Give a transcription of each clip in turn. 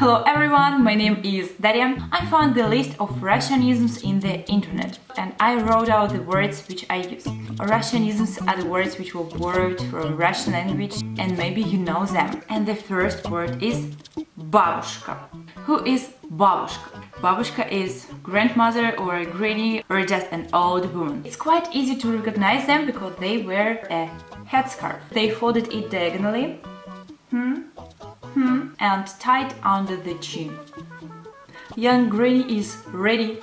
Hello everyone, my name is Daria. I found the list of Russianisms in the internet and I wrote out the words which I use. Russianisms are the words which were borrowed from Russian language and maybe you know them. And the first word is babushka. Who is babushka? Babushka is grandmother or a granny or just an old woman. It's quite easy to recognize them because they wear a headscarf. They folded it diagonally and tied under the chin. Young granny is ready.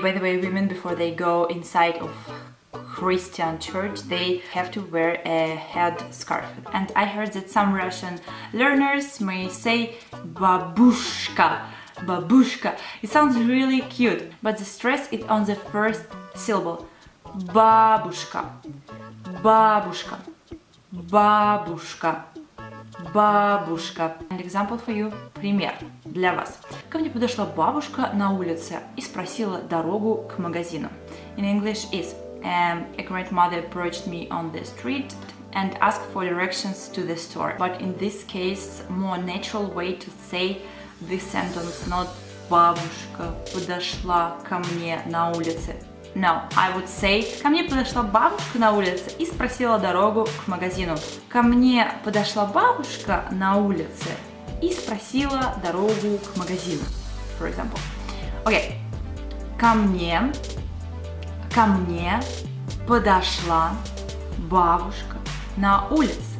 By the way, women before they go inside of Christian church, they have to wear a head scarf. And I heard that some Russian learners may say babushka. Babushka. It sounds really cute, but the stress is on the first syllable. Babushka. Babushka. Babushka. Бабушка. An example for you. Пример для вас. Ко мне подошла бабушка на улице и спросила дорогу к магазину. In English is a grandmother approached me on the street and asked for directions to the store. But in this case, more natural way to say this sentence, not бабушка подошла ко мне на улице. No, I would say, ко мне подошла бабушка на улице и спросила дорогу к магазину. Ко мне подошла бабушка на улице и спросила дорогу к магазину. For example. Okay. Ко мне подошла бабушка на улице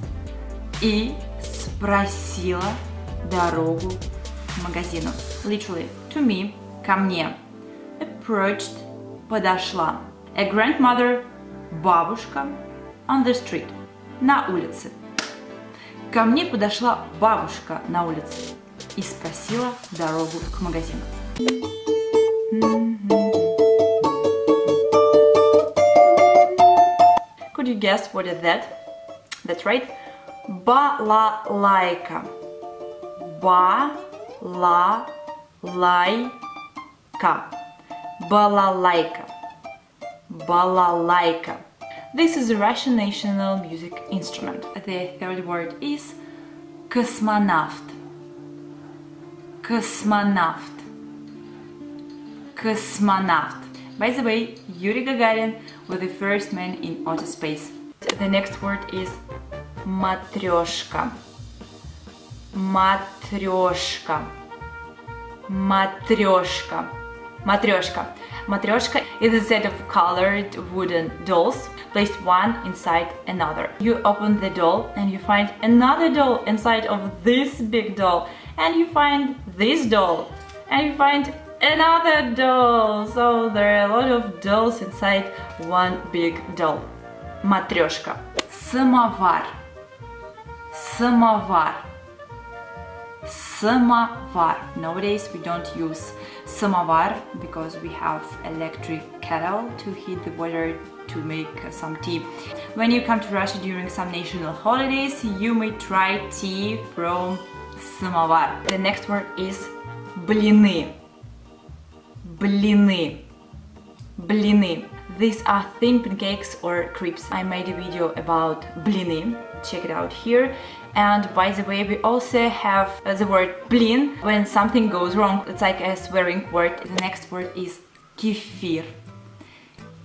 и спросила дорогу к магазину. Literally, to me, ко мне. Approached, подошла. A grandmother, бабушка, on the street, на улице. Ко мне подошла бабушка на улице и спросила дорогу к магазину. Could you guess what is that? That's right. Балалайка. Балалайка. Балалайка. Балалайка. This is a Russian national music instrument. The third word is космонавт. Космонавт. Космонавт. By the way, Yuri Gagarin was the first man in outer space. The next word is matryoshka. Matryoshka. Matryoshka. Matryoshka. Matryoshka is a set of colored wooden dolls placed one inside another. You open the doll and you find another doll inside of this big doll, and you find this doll, and you find another doll. So there are a lot of dolls inside one big doll. Matryoshka. Samovar. Samovar. Samovar. Nowadays we don't use samovar because we have electric kettle to heat the water to make some tea. When you come to Russia during some national holidays, you may try tea from samovar. The next word is bliny. Bliny. Bliny. These are thin pancakes or crepes. I made a video about bliny. Check it out here. And by the way, we also have the word blin when something goes wrong. It's like a swearing word. The next word is kefir.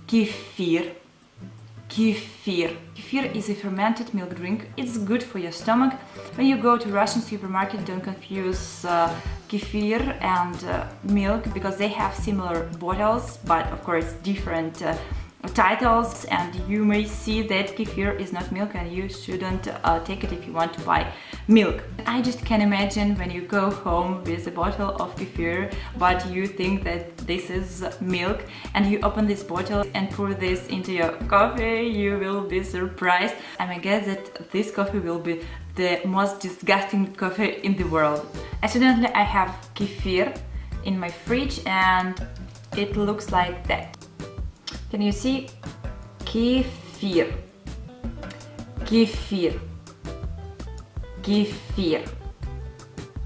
Kefir. Kefir. Kefir is a fermented milk drink. It's good for your stomach. When you go to Russian supermarket, don't confuse kefir and milk, because they have similar bottles, but of course different titles, and you may see that kefir is not milk and you shouldn't take it if you want to buy milk. I just can imagine when you go home with a bottle of kefir, but you think that this is milk, and you open this bottle and pour this into your coffee, you will be surprised. And I guess that this coffee will be the most disgusting coffee in the world. Accidentally, I have kefir in my fridge and it looks like that. Can you see? Kefir. Kefir. Kefir.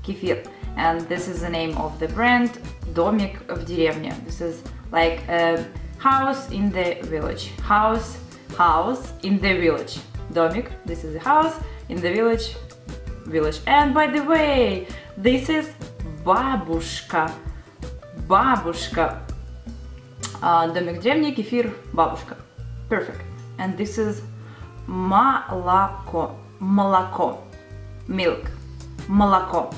Kefir. And this is the name of the brand Domik v Derevne. This is like a House in the village. House in the village. Domik, this is the house, in the village. And by the way, this is babushka. Babushka. Домик в деревне, кефир, бабушка. Perfect. And this is молоко. Молоко. Milk. Молоко.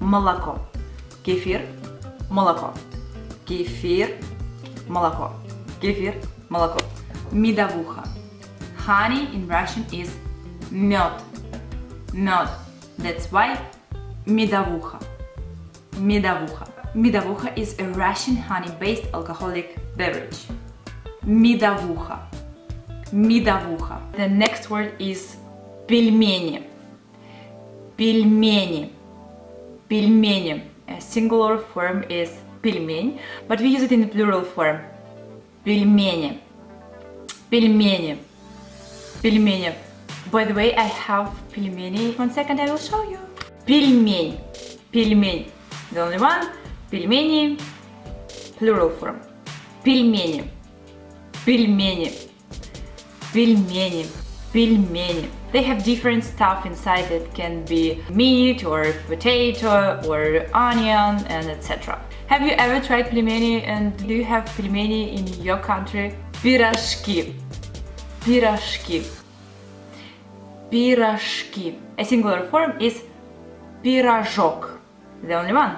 Молоко. Кефир, молоко. Кефир, молоко. Кефир, молоко. Медовуха. Honey in Russian is мед. Мед. That's why медовуха. Медовуха. Медовуха is a Russian honey-based alcoholic beverage. Медовуха. Медовуха. The next word is пельмени. Пельмени. Пельмени. A singular form is пельмень, but we use it in the plural form. Пельмени. Пельмени. Пельмени. By the way, I have пельмени. One second, I will show you. Пельмень. Пельмень. The only one. Пельмени. Plural form. Пельмени. Пельмени. Пельмени. Пельмени. They have different stuff inside. It can be meat or potato or onion and etc. Have you ever tried pelmeni, and do you have pelmeni in your country? Pirozhki. Pirozhki. Pirozhki. A singular form is pirozhok. The only one.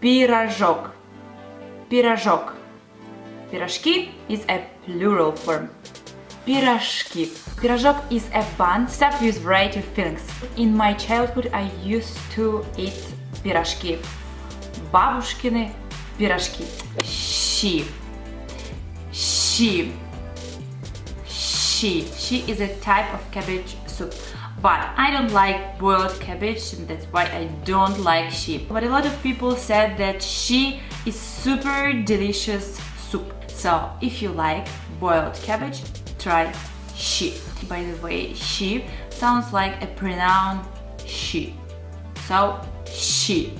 Pirozhok. Pirozhok. Pirozhki is a plural form. Pirozhki. Pirozhok is a bun stuffed with variety of fillings. In my childhood I used to eat pirozhki. Бабушкины пирожки. Shchi. Shchi. Shchi. Shchi is a type of cabbage soup. But I don't like boiled cabbage, and that's why I don't like shchi. But a lot of people said that shchi is super delicious soup. So if you like boiled cabbage, try shchi. By the way, shchi sounds like a pronoun she. So she.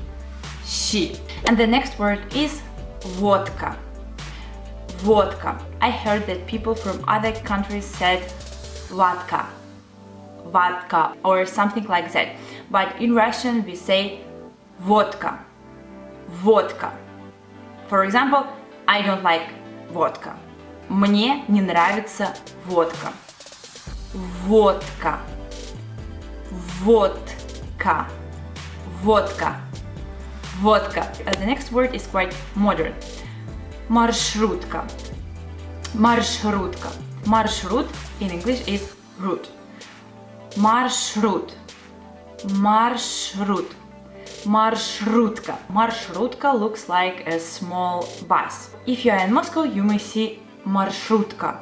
She. And the next word is vodka. Vodka. I heard that people from other countries said vodka. Vodka or something like that. But in Russian we say vodka. Vodka. For example, I don't like vodka. Мне не нравится водка. Водка. Водка. Водка. Vodka. The next word is quite modern. Marshrutka. Marshrutka. Marshrut in English is route. Marshrut. Marshrut. Marshrutka. Marshrutka looks like a small bus. If you are in Moscow, you may see marshrutka.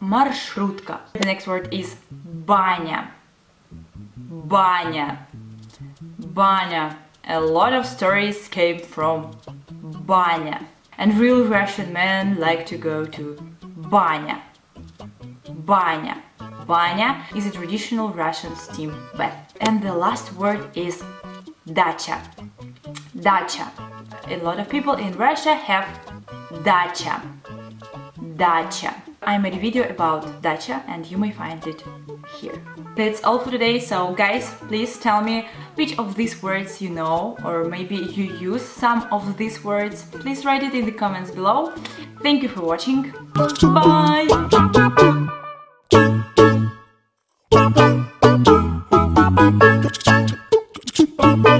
Marshrutka. The next word is banya. Banya. Banya. A lot of stories came from banya, and real Russian men like to go to banya. Banya. Banya is a traditional Russian steam bath. And the last word is dacha. Dacha. A lot of people in Russia have dacha. Dacha. I made a video about dacha, and you may find it here. That's all for today, so guys, please tell me which of these words you know, or maybe you use some of these words. Please write it in the comments below. Thank you for watching. Bye!